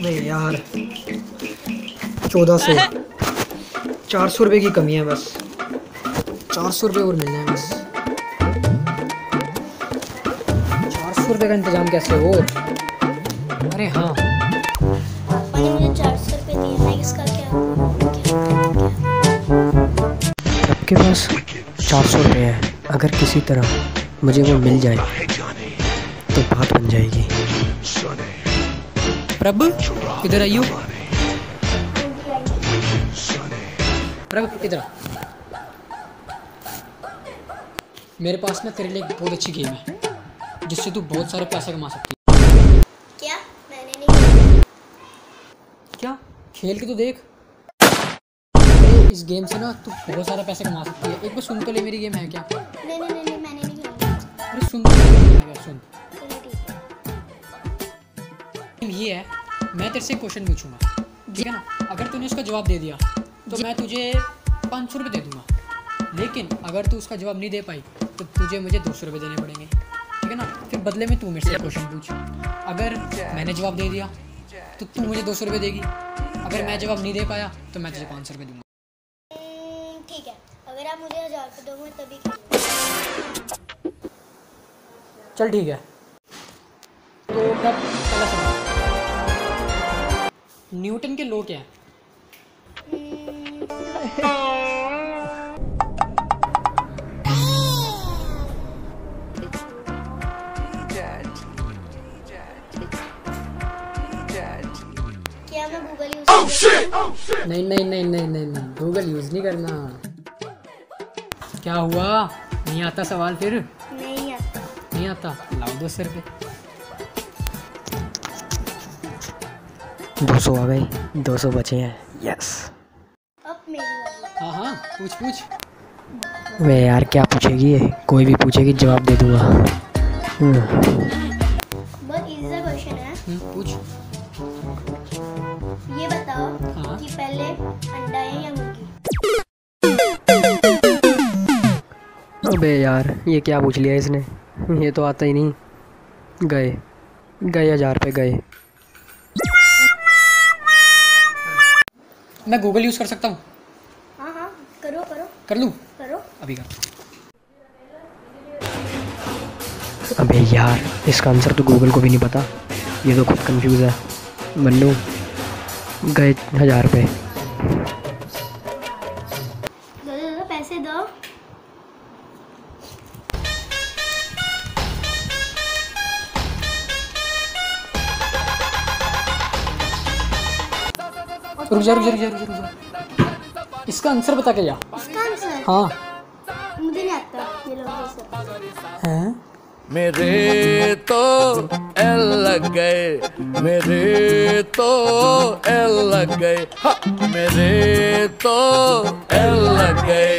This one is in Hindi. अरे यार 1400 400 रुपये की कमी है बस, 400 रुपये और मिलना है बस। 400 रुपये का इंतजाम कैसे हो? अरे हाँ मुझे 400 रुपये दिए हैं, इसका क्या? सबके पास 400 रुपये है, अगर किसी तरह मुझे वो मिल जाए तो बात बन जाएगी। प्रभु इधर आइयो, प्रभु इधर। मेरे पास ना तेरे लिए एक बहुत अच्छी गेम है जिससे तू बहुत सारे पैसे कमा सकती है। क्या? मैंने नहीं। क्या? खेल के तो देख, इस गेम से ना तू बहुत सारा पैसे कमा सकती है। एक बार सुन तो ले मेरी गेम है क्या? नहीं नहीं नहीं मैंने नहीं खेली। अरे सुन तो, सुन ये है, मैं तेरे से क्वेश्चन पूछूंगा ठीक है ना, अगर तूने उसका जवाब दे दिया तो मैं तुझे 500 रुपये दे दूंगा, लेकिन अगर तू उसका जवाब नहीं दे पाई तो तुझे मुझे 200 रुपये देने पड़ेंगे ठीक है ना। फिर बदले में तू मेरे से क्वेश्चन पूछ, अगर मैंने जवाब दे दिया तो तू मुझे 200 रुपये देगी, अगर मैं जवाब नहीं दे पाया तो मैं तुझे 500 रुपये दूँगा ठीक है। अगर आप मुझे 1000 रुपये दोगे तभी चल ठीक है। तो मैं न्यूटन के लॉ क्या है? क्या मैं गूगल यूज? नहीं नहीं नहीं नहीं नहीं नहीं, गूगल यूज नहीं करना। क्या हुआ, नहीं आता सवाल? फिर नहीं आता, नहीं आता। लाओ 200 रुपये, 200 आ गई, 200 बचे हैं। यस अब मेरी। हाँ हाँ पूछ पूछ। वे यार क्या पूछेगी ये, कोई भी पूछेगी जवाब दे दूंगा। बहुत इजी क्वेश्चन है। पूछ। ये बताओ हाँ? कि पहले अंडा है या मुर्गी? अबे यार ये क्या पूछ लिया इसने, ये तो आता ही नहीं। गए गए 1000 रुपये गए। मैं गूगल यूज़ कर सकता हूँ? हाँ हाँ करो करो। कर लूँ? करो अभी कर। अबे यार इसका आंसर तो गूगल को भी नहीं पता, ये तो खुद कंफ्यूज है। मन्नू गए 1000 रुपये। पैसे दो। रुक जा रुक जा रुक जा, इसका आंसर बता के जा। इसका आंसर? हाँ मुझे नहीं आता ये लोग हैं। मेरे तो एल लग गए, मेरे तो एल लग गए, मेरे तो एल लग गए।